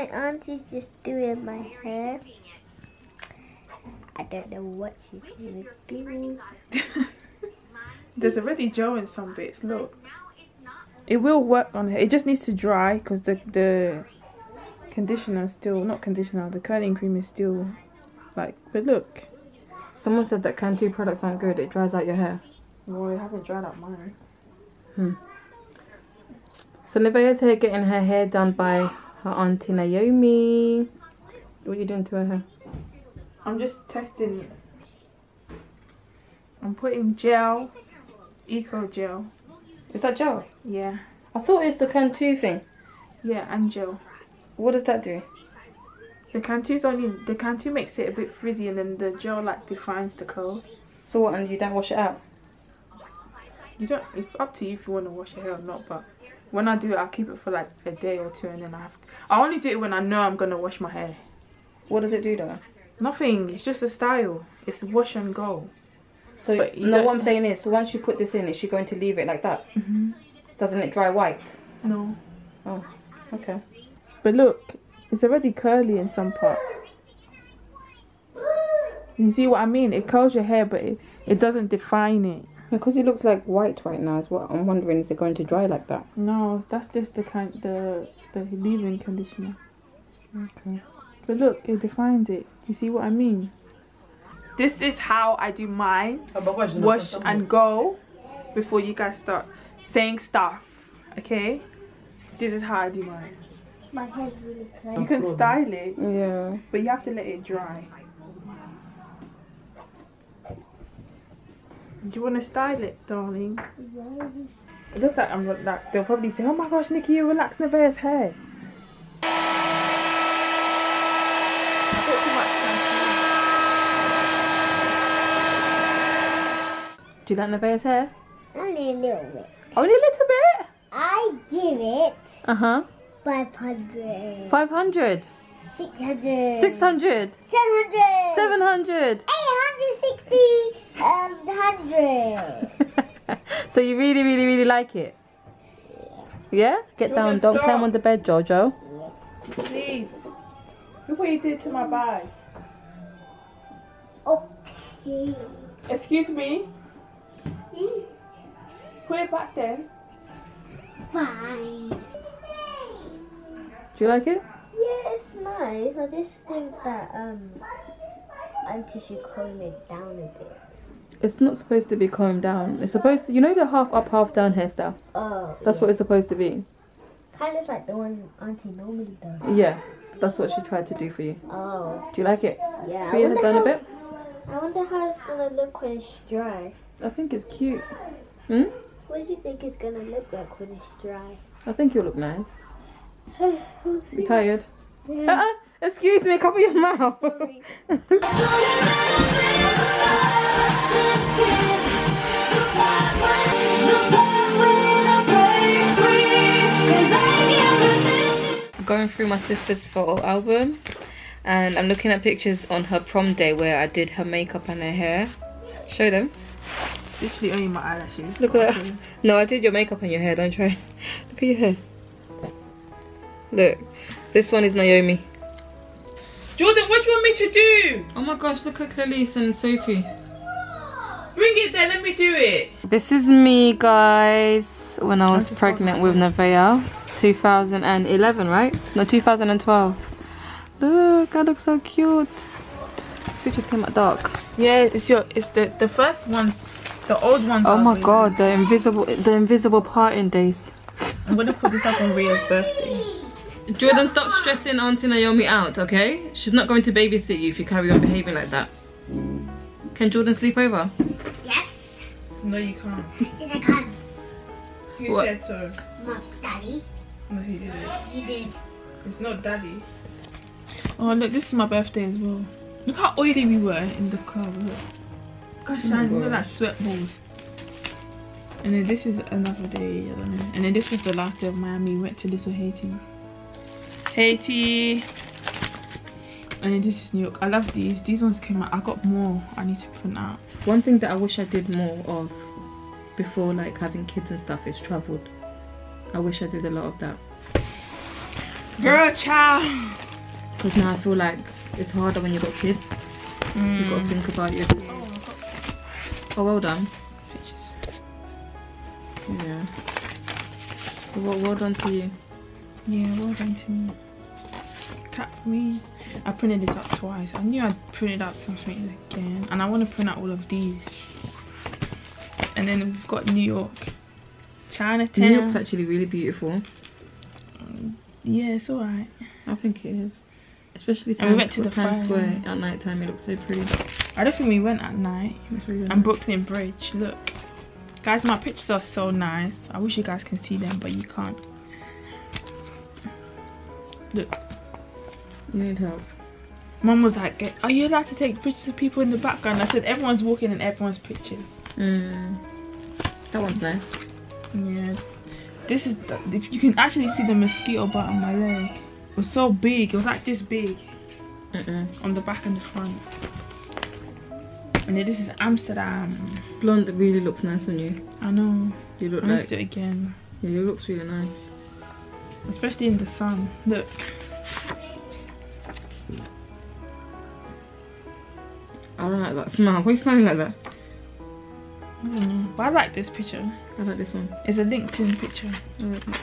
my auntie's just doing my hair. I don't know what she's going to do. There's already gel in some bits, look. It will work on her. It just needs to dry because the conditioner is still, not conditioner, the curling cream is still like, but look. Someone said that Cantu products aren't good, it dries out your hair. Well, it hasn't dried out mine. So Nevaeh's here getting her hair done by her auntie Naomi. What are you doing to her hair? I'm just testing it. I'm putting gel, eco gel. Is that gel? Yeah. I thought it's the Cantu thing. Yeah, and gel. What does that do? The Cantu makes it a bit frizzy, and then the gel like defines the curls. So what? And you don't wash it out? You don't. It's up to you if you want to wash your hair or not, but. When I do it, I keep it for like a day or two, and then I have to. I only do it when I know I'm gonna wash my hair. What does it do though? Nothing. It's just a style. It's wash and go. So no, what I'm saying is, once you put this in, is you going to leave it like that? Mm-hmm. Doesn't it dry white? No. Oh. Okay. But look, it's already curly in some part. You see what I mean? It curls your hair, but it doesn't define it. Because it looks like white right now is what I'm wondering, is it going to dry like that? No, that's just the leave-in conditioner. Okay. But look, it defines it. You see what I mean? This is how I do mine. Wash and go before you guys start saying stuff. Okay? This is how I do mine. My hair's really clean. You can style it. Yeah. But you have to let it dry. Do you want to style it, darling? Yes. It looks like I'm like they'll probably say, "Oh my gosh, Nikki, you relax Nevaeh's hair." Do you like Nevaeh's hair? Only a little bit. Only a little bit? I give it. 500. 500. 600. 600. 700. 700. 860. 100. So you really, really, really like it? Yeah? Get down, don't climb on the bed, Jojo. Please. Look what you did to my bag. Okay. Excuse me? Please? Put it back there. Fine. Do you like it? Yeah, it's nice. I just think that auntie should comb it down a bit. It's not supposed to be combed down. It's supposed to, you know, the half up, half down hairstyle. Oh. That's what it's supposed to be. Kind of like the one auntie normally does. Yeah, that's what she tried to do for you. Oh. Do you like it? Yeah. Put your hair down a bit. I wonder how it's gonna look when it's dry. I think it's cute. Hmm? What do you think it's gonna look like when it's dry? I think you'll look nice. You tired? Yeah. Excuse me, cover your mouth. I'm going through my sister's photo album and I'm looking at pictures on her prom day where I did her makeup and her hair. Show them. Literally only my eyelashes. Look at that. No, I did your makeup and your hair, don't try. Look at your hair. Look, this one is Naomi. Jordan, what do you want me to do? Oh my gosh, look at Elise and Sophie. Bring it there, let me do it. This is me, guys, when I was pregnant with Nevaeh. 2011, right? No, 2012. Look, I look so cute. This picture came out dark. Yeah, it's the first ones, the old ones. Oh my god, the invisible parting days. I'm gonna put this up on Ria's birthday. Jordan, stop stressing Auntie Naomi out, okay? She's not going to babysit you if you carry on behaving like that. Can Jordan sleep over? Yes. No, you can't. Yes, I can. You what? Said so. Not daddy. No, he didn't. He did. It's not daddy. Oh, look, this is my birthday as well. Look how oily we were in the car. Look. Gosh, I look like sweat balls. And then this is another day, I don't know. And then this was the last day of Miami. We went to Little Haiti. And then this is New York. I love these. These ones came out. I got more. I need to print out. One thing that I wish I did more of before like having kids and stuff is traveled. I wish I did a lot of that. Girl, child. Because now I feel like it's harder when you've got kids. Mm. You've got to think about your kids. Oh, well done. Pictures. Yeah. So well done to you. Yeah, well done to me. Cap me. I printed this out twice. I knew I'd printed out something again. And I want to print out all of these. And then we've got New York. Chinatown. New York's actually really beautiful. Yeah, it's alright. I think it is. Especially Times Square at night time, it looks so pretty. I don't think we went at night. And Brooklyn Bridge, look. Guys, my pictures are so nice. I wish you guys can see them, but you can't. Look. You need help. Mum was like, are you allowed to take pictures of people in the background? I said, everyone's walking in everyone's pictures. Mm. That one's nice. Yeah. This is, you can actually see the mosquito bite on my leg. It was so big, it was like this big. On the back and the front. And then this is Amsterdam. Blonde really looks nice on you. I know. You look nice. Let's do it again. Yeah, it looks really nice. Especially in the sun. Look. I don't like that smell. Why are you smelling like that? I don't know. But I like this picture. I like this one. It's a LinkedIn picture. I like that.